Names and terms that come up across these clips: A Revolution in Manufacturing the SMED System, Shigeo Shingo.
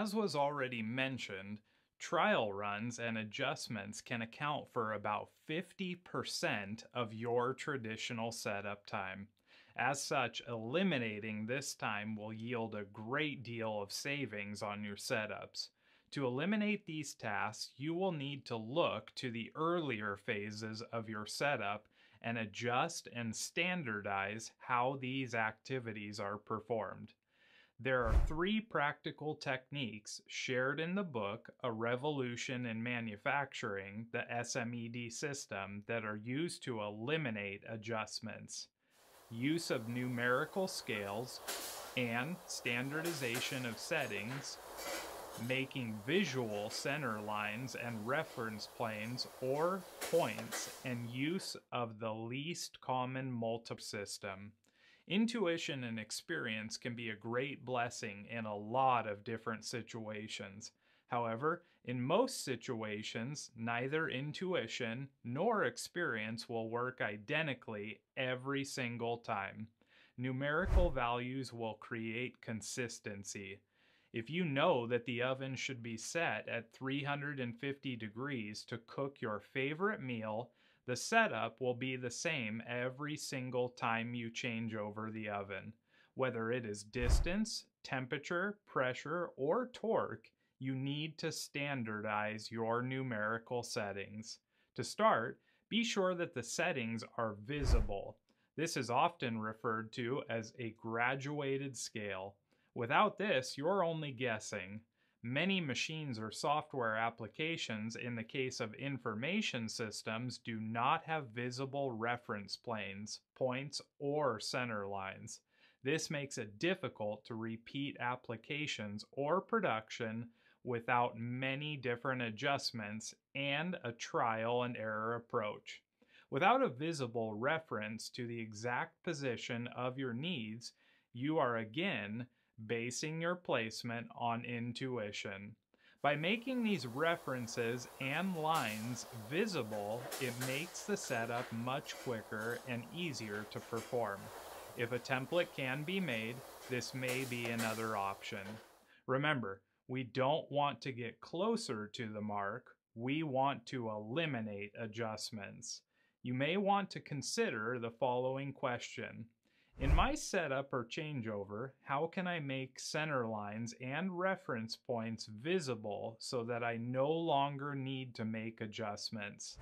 As was already mentioned, trial runs and adjustments can account for about 50% of your traditional setup time. As such, eliminating this time will yield a great deal of savings on your setups. To eliminate these tasks, you will need to look to the earlier phases of your setup and adjust and standardize how these activities are performed. There are three practical techniques shared in the book, A Revolution in Manufacturing the SMED System, that are used to eliminate adjustments: use of numerical scales and standardization of settings, making visual center lines and reference planes or points, and use of the least common multiplier system. Intuition and experience can be a great blessing in a lot of different situations. However, in most situations, neither intuition nor experience will work identically every single time. Numerical values will create consistency. If you know that the oven should be set at 350 degrees to cook your favorite meal, the setup will be the same every single time you change over the oven. Whether it is distance, temperature, pressure, or torque, you need to standardize your numerical settings. To start, be sure that the settings are visible. This is often referred to as a graduated scale. Without this, you're only guessing. Many machines or software applications, in the case of information systems, do not have visible reference planes, points, or center lines. This makes it difficult to repeat applications or production without many different adjustments and a trial and error approach. Without a visible reference to the exact position of your needs, you are again basing your placement on intuition. By making these references and lines visible, it makes the setup much quicker and easier to perform. If a template can be made, this may be another option. Remember, we don't want to get closer to the mark, we want to eliminate adjustments. You may want to consider the following question. In my setup or changeover, how can I make center lines and reference points visible so that I no longer need to make adjustments?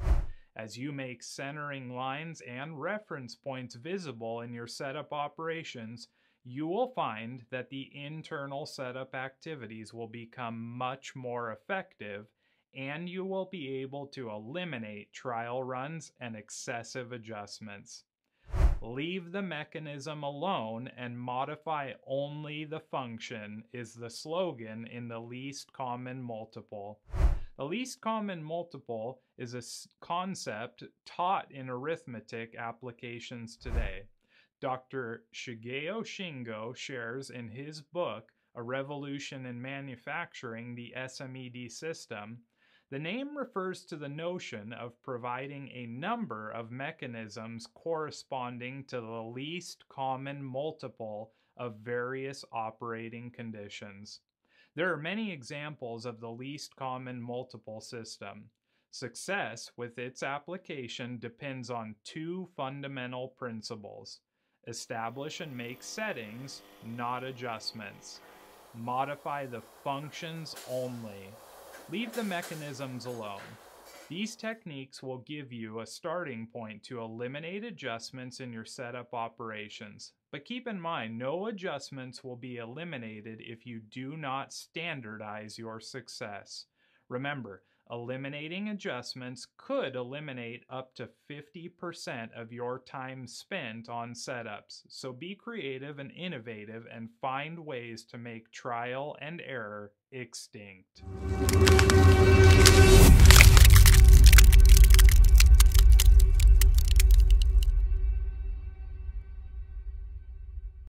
As you make centering lines and reference points visible in your setup operations, you will find that the internal setup activities will become much more effective, and you will be able to eliminate trial runs and excessive adjustments. Leave the mechanism alone and modify only the function is the slogan in the least common multiple. The least common multiple is a concept taught in arithmetic applications today. Dr. Shigeo Shingo shares in his book, A Revolution in Manufacturing the SMED System, the name refers to the notion of providing a number of mechanisms corresponding to the least common multiple of various operating conditions. There are many examples of the least common multiple system. Success with its application depends on two fundamental principles: establish and make settings, not adjustments. Modify the functions only. Leave the mechanisms alone. These techniques will give you a starting point to eliminate adjustments in your setup operations. But keep in mind, no adjustments will be eliminated if you do not standardize your success. Remember, eliminating adjustments could eliminate up to 50% of your time spent on setups. So be creative and innovative and find ways to make trial and error extinct.